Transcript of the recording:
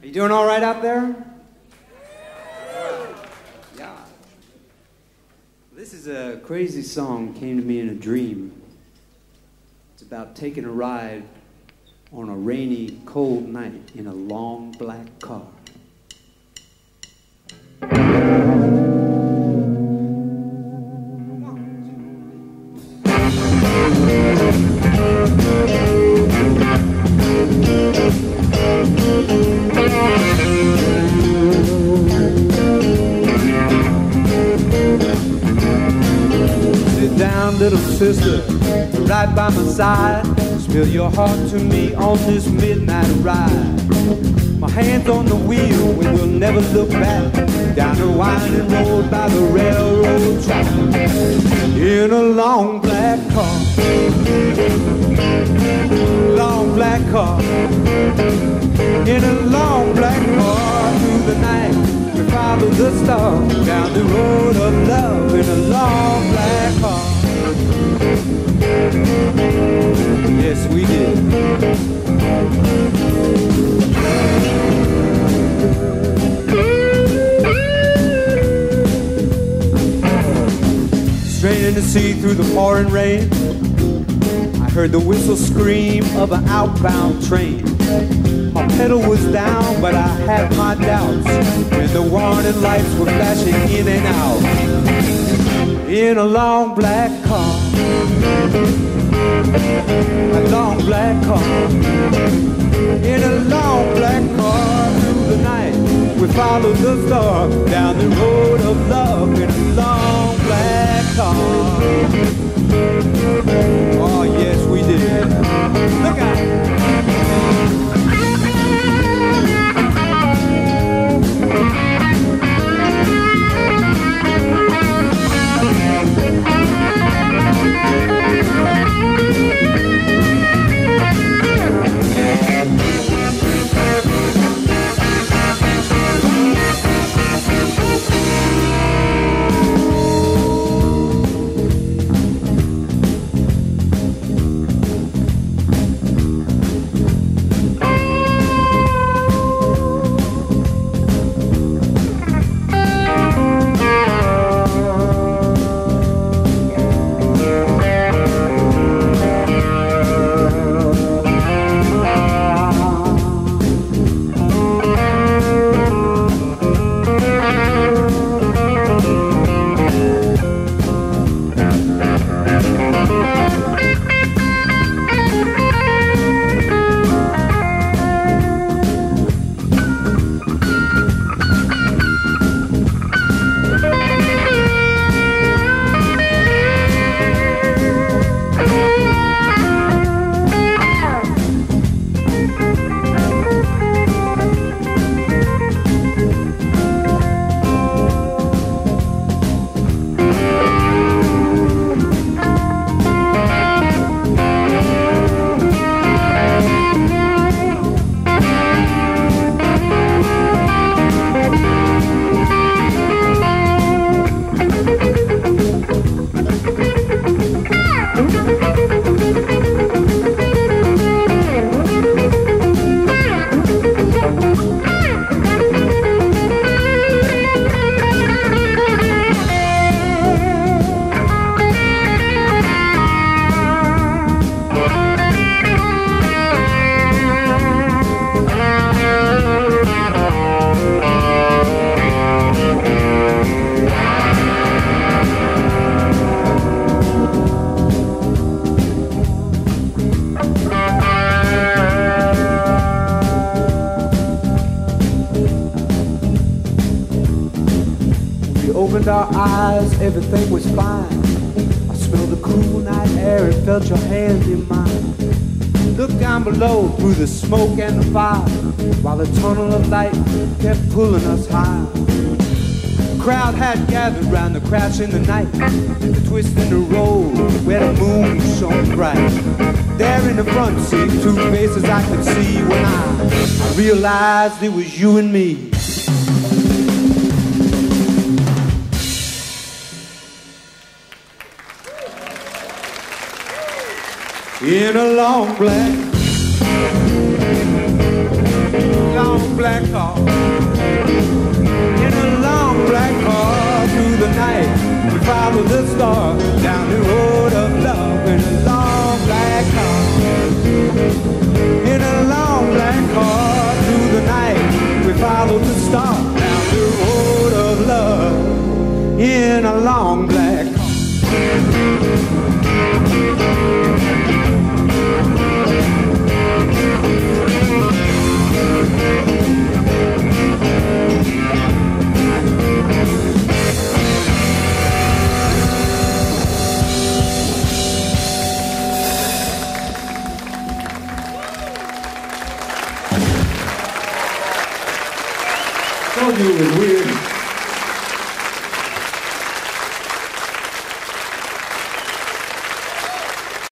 Are you doing all right out there? Yeah. This is a crazy song, came to me in a dream. It's about taking a ride on a rainy, cold night in a long black car. Little sister, right by my side, spill your heart to me on this midnight ride. My hands on the wheel, we will never look back, down the winding road by the railroad track, in a long black car, long black car, in a long black car. Through the night, we follow the stars, down the road of love in a long black car. Yes, we did. Straight in the sea through the pouring rain, I heard the whistle scream of an outbound train. My pedal was down, but I had my doubts, and the warning lights were flashing in and out, in a long black car, a long black car, in a long black car. Through the night, we followed the star, down the road of love in a long black car. Oh yes, we did. Look out! Opened our eyes, everything was fine. I smelled the cool night air and felt your hands in mine. Looked down below through the smoke and the fire, while the tunnel of light kept pulling us high. The crowd had gathered round the crash in the night, and the twist in the road where the moon shone bright. There in the front seat, two faces I could see when I realized it was you and me. In a long black black car, in a long black car through the night. We follow the star down the road of love in a long black car. In a long black car through the night. We follow the star down the road of love in a long black car. Told you it was weird.